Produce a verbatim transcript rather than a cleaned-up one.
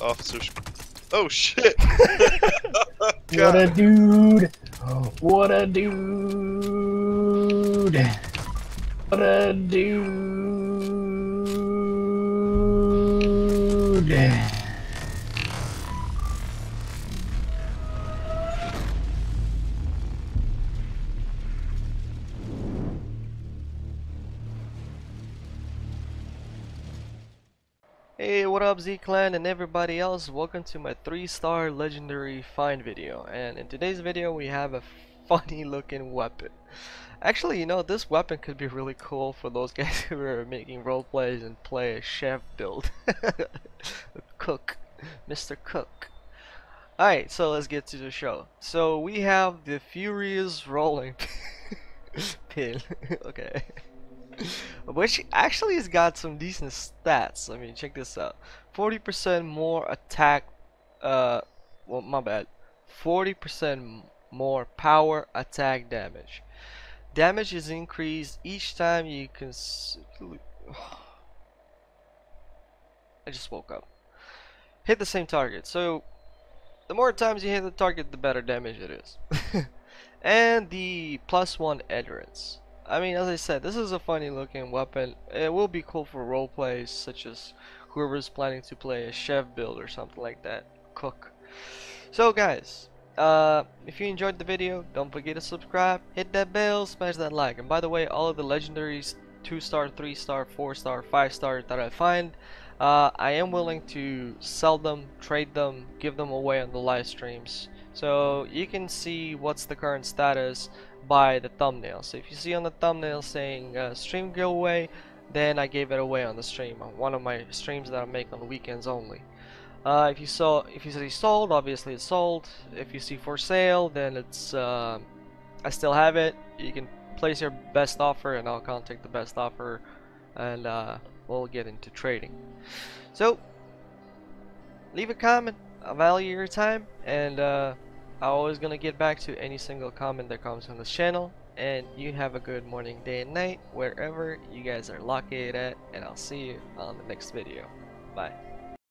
Officers. Oh shit! What a dude! What a dude! What a dude! Hey, what up Z Clan and everybody else, welcome to my three star legendary find video. And in today's video we have a funny looking weapon. Actually, you know, this weapon could be really cool for those guys who are making roleplays and play a chef build. Cook, Mister Cook. Alright, so let's get to the show. So we have the Furious Rolling Pin. Okay. Which actually has got some decent stats. I mean, check this out: forty percent more attack. Uh, well, my bad. forty percent more power attack damage. Damage is increased each time you can. I just woke up. Hit the same target. So, the more times you hit the target, the better damage it is. And the plus one endurance. I mean, as I said, this is a funny looking weapon. It will be cool for role plays, such as whoever's planning to play a chef build or something like that. Cook. So guys, uh, if you enjoyed the video, don't forget to subscribe, hit that bell, smash that like. And by the way, all of the legendaries, two star, three star, four star, five star that I find, uh, I am willing to sell them, trade them, give them away on the live streams. So you can see what's the current status by the thumbnail. So if you see on the thumbnail saying uh, stream giveaway, then I gave it away on the stream, on one of my streams that I make on the weekends only. Uh, if you saw, if you see sold, obviously it's sold. If you see for sale, then it's uh, I still have it. You can place your best offer, and I'll contact the best offer, and uh, we'll get into trading. So leave a comment. I value your time, and uh, I'm always gonna get back to any single comment that comes on this channel. And you have a good morning, day, and night wherever you guys are located at, and I'll see you on the next video. Bye.